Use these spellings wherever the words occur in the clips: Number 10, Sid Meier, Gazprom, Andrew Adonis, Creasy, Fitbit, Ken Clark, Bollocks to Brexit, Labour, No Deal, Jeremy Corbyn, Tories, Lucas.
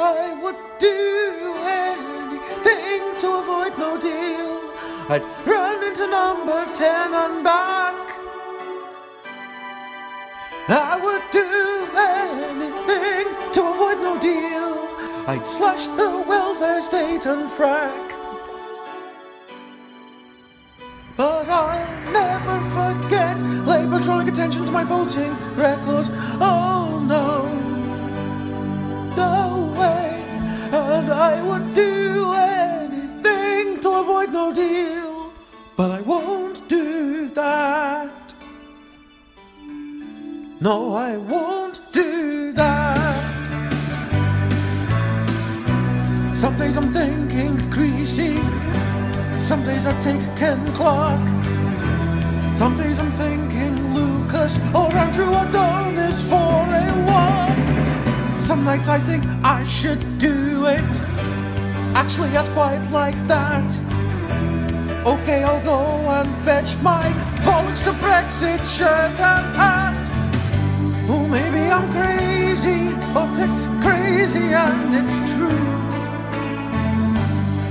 I would do anything to avoid no deal. I'd run into number 10 and back. I would do anything to avoid no deal. I'd slash the welfare state and frack. But I'll never forget Labour drawing attention to my voting record. Oh no, no way. And I would do anything to avoid no deal. But I won't do that. No, I won't do that. Some days I'm thinking Creasy. Some days I take Ken Clark. Some days I'm thinking Lucas or Andrew Adonis for a walk. Some nights I think I should do it. Actually, I'd quite like that. Okay, I'll go and fetch my Bollocks to Brexit shirt and hat. Oh, maybe I'm crazy, but it's crazy and it's true.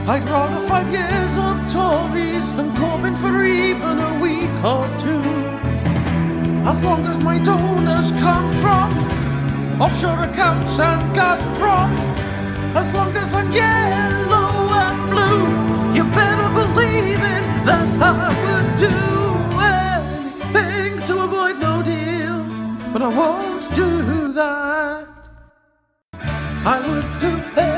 I'd rather 5 years of Tories than Corbyn for even a week or two. As long as my donors come from offshore accounts and Gazprom. As long as I'm yellow and blue, you better believe it that I would do anything to avoid no deal. But I won't do that. I would do anything.